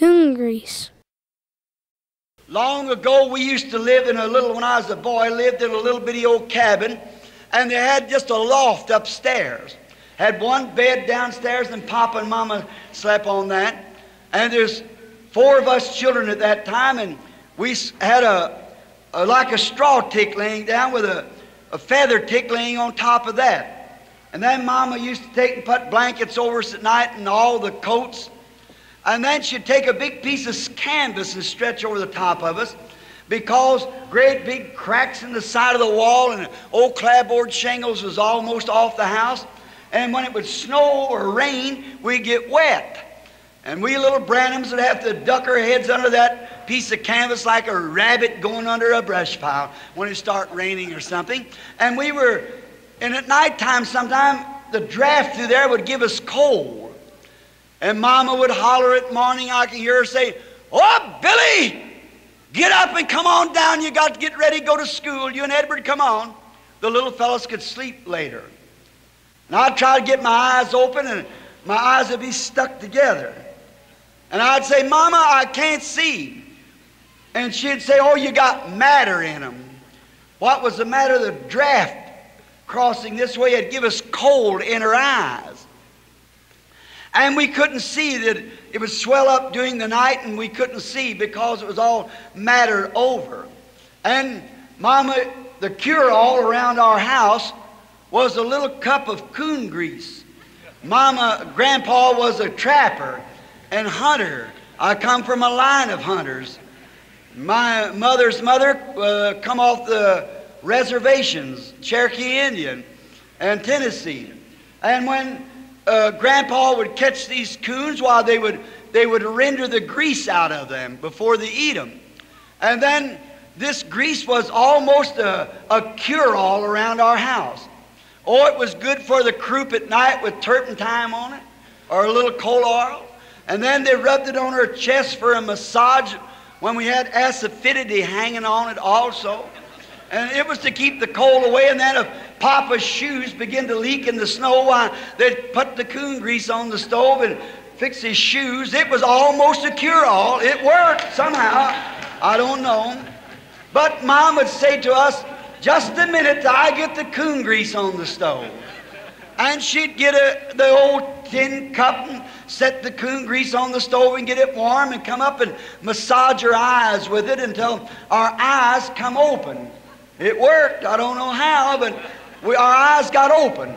coon grease. Long ago, we used to live in a little, when I was a boy, lived in a little bitty old cabin, and they had just a loft upstairs. Had one bed downstairs, and Papa and Mama slept on that. And there's four of us children at that time, and we had like a straw tick laying down with a feather tick laying on top of that. And then Mama used to take and put blankets over us at night and all the coats. And then she'd take a big piece of canvas and stretch over the top of us, because great big cracks in the side of the wall and old clapboard shingles was almost off the house. And when it would snow or rain, we'd get wet. And we little Branhams would have to duck our heads under that piece of canvas like a rabbit going under a brush pile when it started raining or something. And we were, and at nighttime sometime, the draft through there would give us cold. And Mama would holler at morning, I could hear her say, "Oh, Billy, get up and come on down. You got to get ready to go to school. You and Edward, come on." The little fellas could sleep later. And I'd try to get my eyes open, and my eyes would be stuck together. And I'd say, "Mama, I can't see." And she'd say, "Oh, you got matter in them." What was the matter? The draft crossing this way had give us cold in her eyes. And we couldn't see, that it would swell up during the night, and we couldn't see because it was all mattered over. And Mama, the cure-all around our house was a little cup of coon grease. Mama, Grandpa was a trapper and hunter. I come from a line of hunters. My mother's mother come off the reservations, Cherokee Indian and Tennessee. And when Grandpa would catch these coons, while they would render the grease out of them before they eat them. And then this grease was almost a cure-all around our house. Oh, it was good for the croup at night with turpentine on it or a little coal oil. And then they rubbed it on her chest for a massage when we had acidity hanging on it also. And it was to keep the cold away. And then if Papa's shoes began to leak in the snow, why, they'd put the coon grease on the stove and fix his shoes. It was almost a cure-all. It worked somehow. I don't know. But Mom would say to us, "Just a minute till I get the coon grease on the stove." And she'd get the old tin cup and set the coon grease on the stove and get it warm and come up and massage our eyes with it until our eyes come open. It worked. I don't know how, but our eyes got open.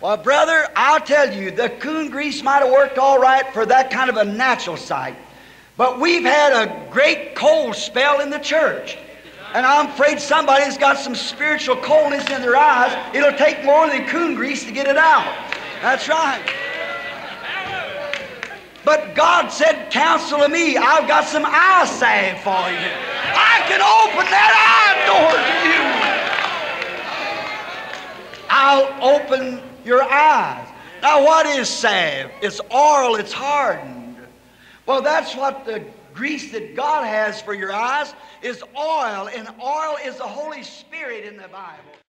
Well, brother, I'll tell you, the coon grease might have worked all right for that kind of a natural sight. But we've had a great cold spell in the church. And I'm afraid somebody's got some spiritual coldness in their eyes. It'll take more than coon grease to get it out. That's right. But God said, "Counsel of me, I've got some eye salve for you. I can open that eye door to you. I'll open your eyes." Now what is salve? It's oil, it's hardened. Well, that's what the grease that God has for your eyes is oil, and oil is the Holy Spirit in the Bible.